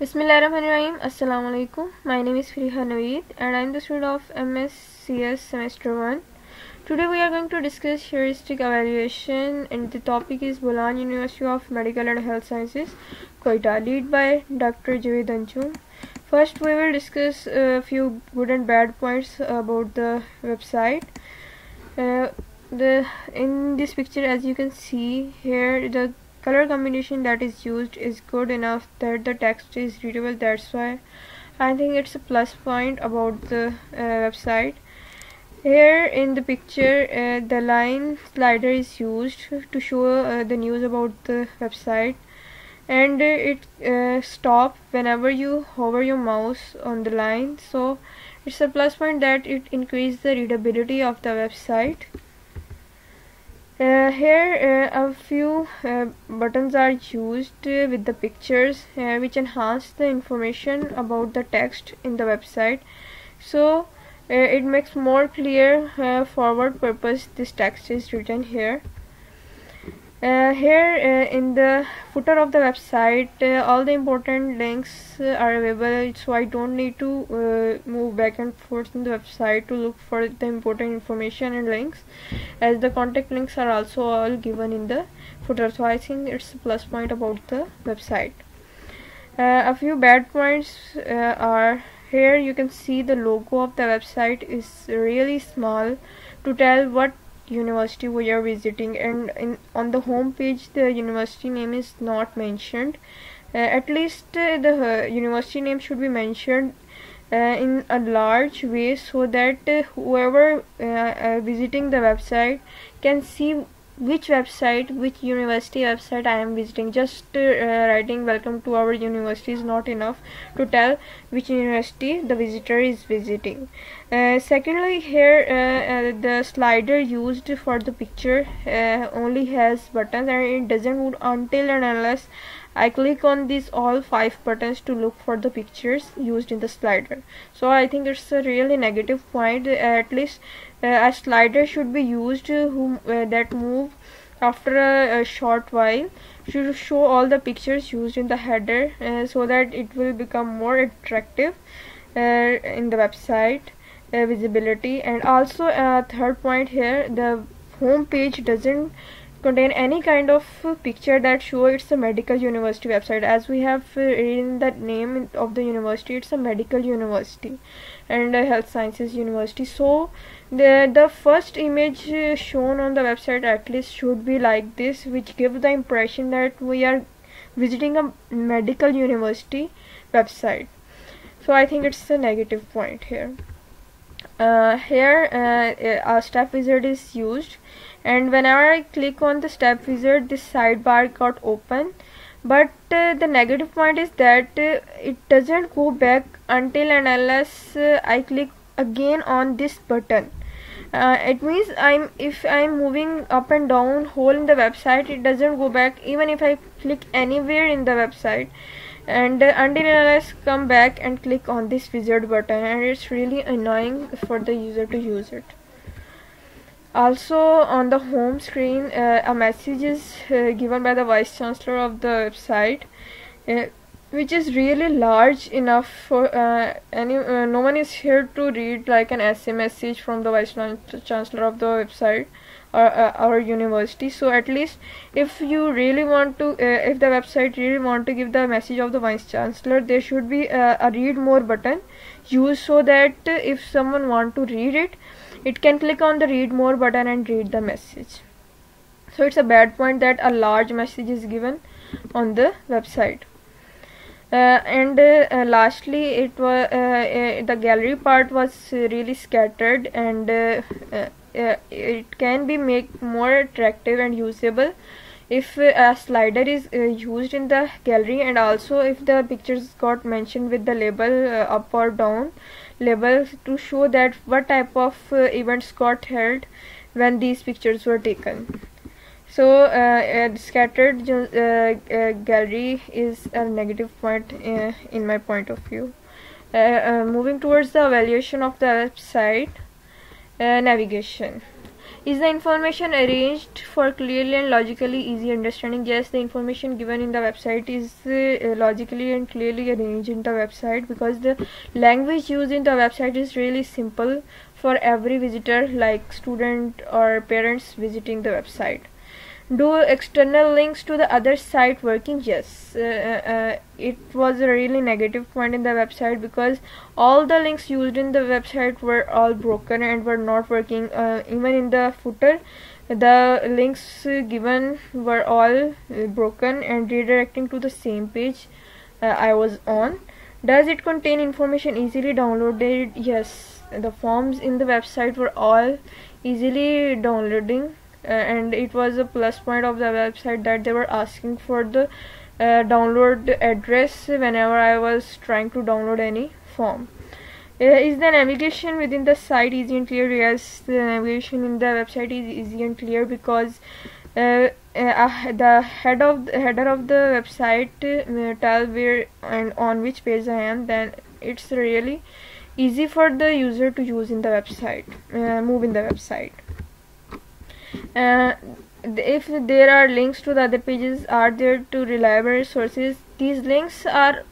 Bismillahirrahmanirrahim. Assalamu alaikum. My name is Firiha Naveed and I am the student of MSCS semester 1. Today we are going to discuss heuristic evaluation and the topic is Bolan University of Medical and Health Sciences, Quetta, led by Dr. Javed Anjum. First we will discuss a few good and bad points about the website. In this picture, as you can see here, the color combination that is used is good enough that the text is readable. That's why I think it's a plus point about the website. Here in the picture, the line slider is used to show the news about the website, and it stops whenever you hover your mouse on the line. So it's a plus point that it increases the readability of the website. Here a few buttons are used with the pictures which enhance the information about the text in the website, so it makes more clear forward purpose this text is written here. Here in the footer of the website all the important links are available, so I don't need to move back and forth in the website to look for the important information and links, as the contact links are also all given in the footer. So I think it's a plus point about the website. A few bad points are here. You can see the logo of the website is really small to tell what university we are visiting, and on the home page the university name is not mentioned. At least the university name should be mentioned in a large way, so that whoever visiting the website can see which university website I am visiting. Just writing welcome to our university is not enough to tell which university the visitor is visiting. Secondly, here the slider used for the picture only has buttons, and it doesn't move until and unless I click on these all 5 buttons to look for the pictures used in the slider. So I think it's a really negative point. At least a slider should be used that move after a short while to show all the pictures used in the header, so that it will become more attractive in the website visibility. And also third point here, the home page doesn't contain any kind of picture that shows it's a medical university website. As we have in the name of the university, it's a medical university and a health sciences university, so the first image shown on the website at least should be like this, which gives the impression that we are visiting a medical university website. So I think it's a negative point here. Here a step wizard is used, and whenever I click on the step wizard this sidebar got open, but the negative point is that it doesn't go back until and unless I click again on this button. It means if I'm moving up and down whole in the website, it doesn't go back even if I click anywhere in the website, and until unless come back and click on this wizard button, and it's really annoying for the user to use it. Also on the home screen a message is given by the vice chancellor of the website, which is really large enough for no one is here to read like an essay message from the vice chancellor of the website or our university. So at least if you really want to if the website really want to give the message of the vice chancellor, there should be a read more button used, so that if someone want to read it, it can click on the read more button and read the message. So it's a bad point that a large message is given on the website. Lastly, the gallery part was really scattered, and it can be made more attractive and usable if a slider is used in the gallery, and also if the pictures got mentioned with the label up or down label to show that what type of events got held when these pictures were taken. So scattered gallery is a negative point in my point of view. Moving towards the evaluation of the website, navigation. Is the information arranged for clearly and logically easy understanding? Yes, the information given in the website is logically and clearly arranged in the website, because the language used in the website is really simple for every visitor, like student or parents visiting the website. Do external links to the other site working? Yes, it was a really negative point in the website, because all the links used in the website were all broken and were not working. Even in the footer, the links given were all broken and redirecting to the same page I was on. Does it contain information easily downloaded? Yes, the forms in the website were all easily downloading. And it was a plus point of the website that they were asking for the download address whenever I was trying to download any form. Is the navigation within the site easy and clear? Yes, the navigation in the website is easy and clear, because the header of the website tell where and on which page I am. Then it's really easy for the user to use in the website, move in the website. If there are links to the other pages, are there to reliable resources? These links are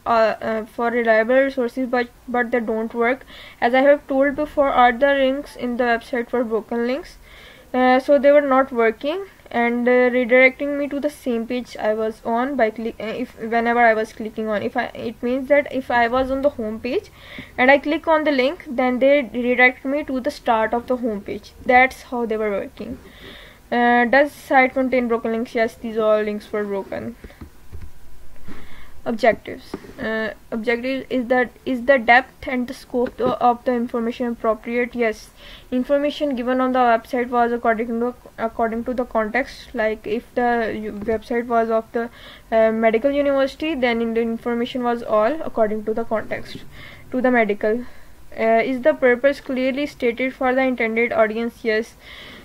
for reliable resources, but they don't work. As I have told before, are the links in the website were broken links, so they were not working and redirecting me to the same page I was on by whenever I was clicking on. It means that if I was on the home page and I click on the link, then they redirect me to the start of the home page. That's how they were working. Does site contain broken links? Yes, these all links were broken. Objectives. Objective is the depth and the scope of the information appropriate? Yes, information given on the website was according to the context. Like if the website was of the medical university, then in the information was all according to the context to the medical. Is the purpose clearly stated for the intended audience? Yes,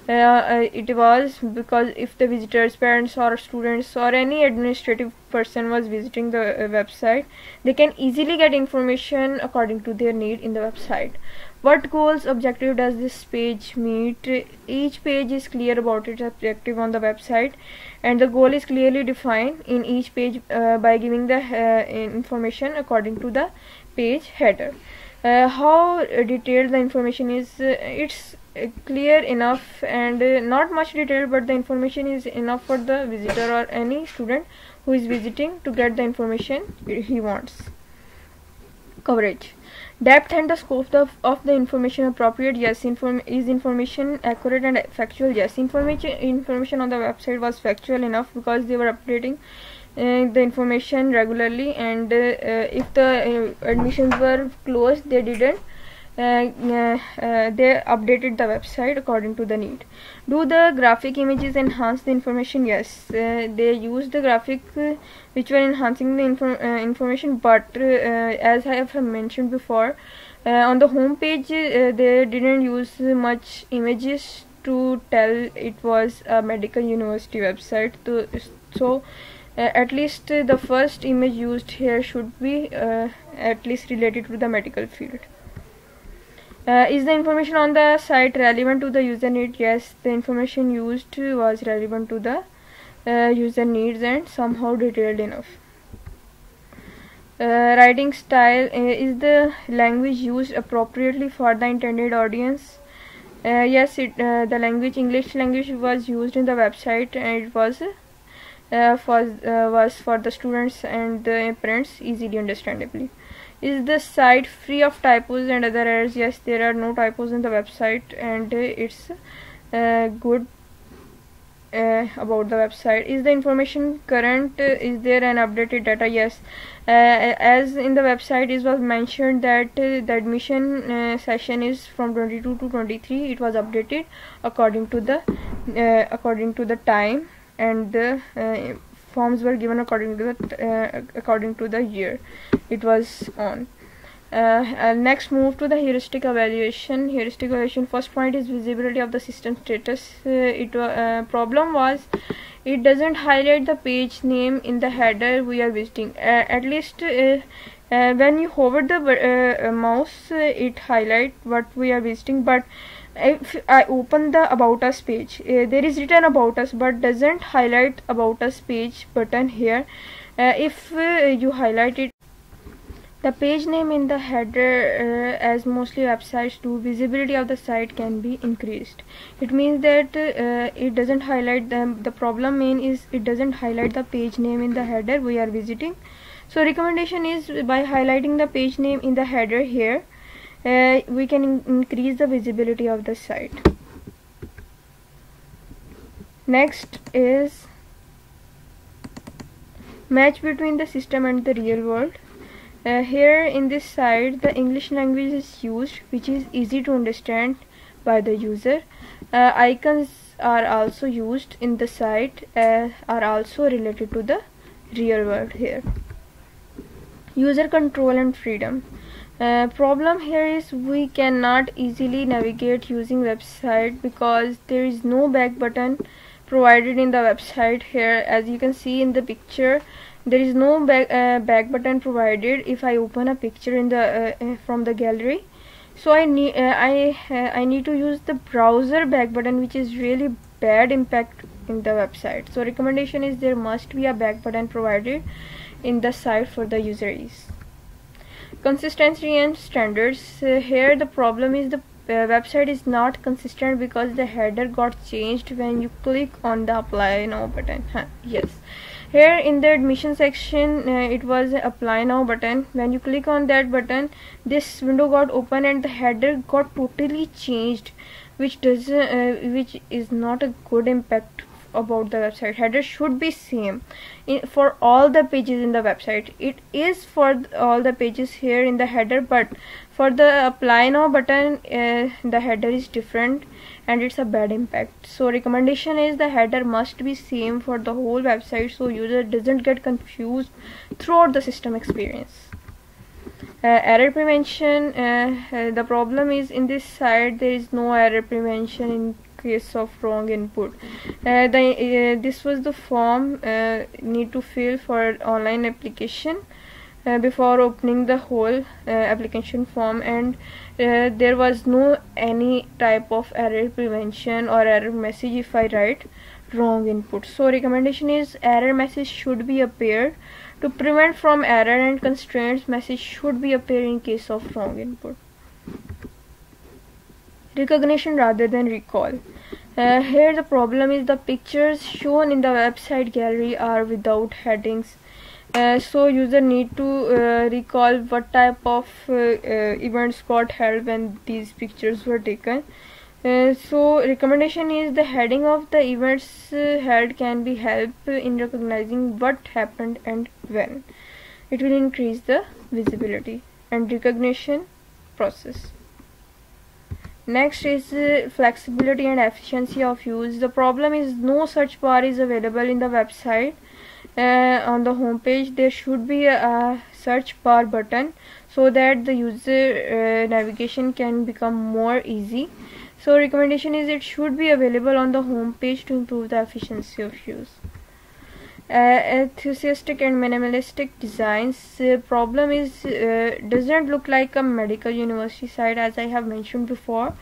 it was, because if the visitors, parents or students or any administrative person was visiting the website, they can easily get information according to their need in the website. What goals, objective does this page meet? Each page is clear about its objective on the website, and the goal is clearly defined in each page by giving the information according to the page header. How detailed the information is? It's clear enough and not much detail, but the information is enough for the visitor or any student who is visiting to get the information he wants. Coverage. Depth and the scope of the information appropriate? Yes, is information accurate and factual? Yes, information on the website was factual enough, because they were updating the information regularly, and if the admissions were closed, they didn't they updated the website according to the need. Do the graphic images enhance the information? Yes, they used the graphic which were enhancing the information, but as I have mentioned before, on the home page they didn't use much images to tell it was a medical university website. So at least the first image used here should be at least related to the medical field. Is the information on the site relevant to the user need? Yes, the information used was relevant to the user needs and somehow detailed enough. Writing style. Is the language used appropriately for the intended audience? Yes, the language, English language, was used in the website, and it was for the students and the parents easily understandably. Is the site free of typos and other errors? Yes, there are no typos in the website, and it's good about the website. Is the information current? Is there an updated data? Yes, as in the website it was mentioned that the admission session is from 22 to 23. It was updated according to the time, and the forms were given according to the year it was on. Next, move to the heuristic evaluation. Heuristic evaluation. First point is visibility of the system status. Problem was it doesn't highlight the page name in the header we are visiting. At least when you hover the mouse, it highlights what we are visiting, but If I open the About Us page, there is written About Us but doesn't highlight About Us page button here. If you highlight it, the page name in the header, as mostly websites do, visibility of the site can be increased. It means that it doesn't highlight them. The problem main is it doesn't highlight the page name in the header we are visiting. So recommendation is, by highlighting the page name in the header here, we can increase the visibility of the site. Next is match between the system and the real world. Here in this site the English language is used, which is easy to understand by the user. Icons are also used in the site, are also related to the real world here. User control and freedom. Problem here is we cannot easily navigate using website because there is no back button provided in the website here. As you can see in the picture, there is no back button provided if I open a picture in the from the gallery. So I need to use the browser back button, which is really bad impact in the website. So recommendation is there must be a back button provided in the site for the user ease. Consistency and standards. Here the problem is the website is not consistent because the header got changed when you click on the apply now button. Here in the admission section, it was apply now button. When you click on that button, this window got open and the header got totally changed, which is not a good impact about the website. Header should be same for all the pages in the website. It is for all the pages here in the header, but for the apply now button, the header is different and it's a bad impact. So recommendation is the header must be same for the whole website, so user doesn't get confused throughout the system experience. Error prevention. The problem is in this site there is no error prevention in case of wrong input. This was the form need to fill for online application before opening the whole application form, and there was no any type of error prevention or error message if I write wrong input. So recommendation is error message should be appeared to prevent from error, and constraints message should be appeared in case of wrong input. Recognition rather than recall. Here the problem is the pictures shown in the website gallery are without headings, so user need to recall what type of events got held when these pictures were taken. So recommendation is the heading of the events held can be help in recognizing what happened and when. It will increase the visibility and recognition process. Next is flexibility and efficiency of use. The problem is no search bar is available in the website. On the home page there should be a search bar button so that the user navigation can become more easy. So recommendation is it should be available on the home page to improve the efficiency of use. Enthusiastic and minimalistic designs. Problem is doesn't look like a medical university site, as I have mentioned before.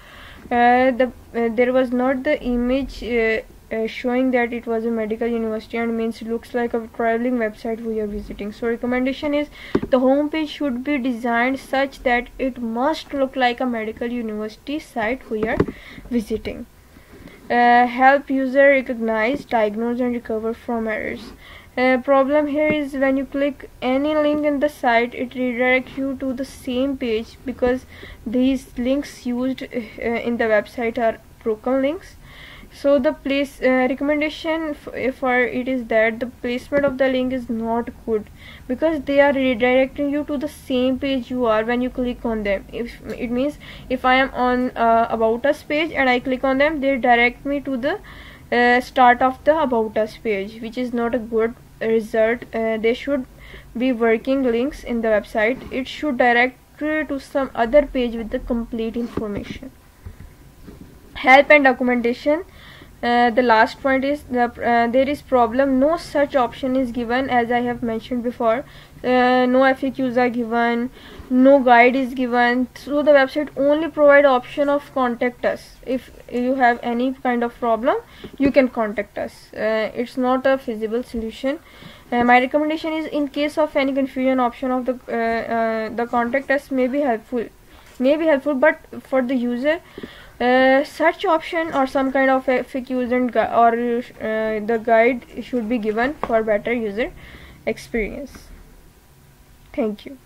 There was not the image showing that it was a medical university, and means looks like a traveling website we are visiting. So recommendation is the homepage should be designed such that it must look like a medical university site we are visiting. Help user recognize, diagnose and recover from errors. Problem here is when you click any link in the site, it redirects you to the same page because these links used in the website are broken links. So the place recommendation for it is that the placement of the link is not good because they are redirecting you to the same page you are when you click on them. If it means if I am on About Us page and I click on them, they direct me to the start of the About Us page, which is not a good result. They should be working links in the website. It should direct to some other page with the complete information. Help and documentation. the last point is there is problem. No such option is given, as I have mentioned before. No FAQs are given, no guide is given. So the website only provide option of contact us. If you have any kind of problem, you can contact us. It's not a feasible solution. My recommendation is, in case of any confusion, option of the contact us may be helpful, but for the user, search option or some kind of FAQs and the guide should be given for better user experience. Thank you.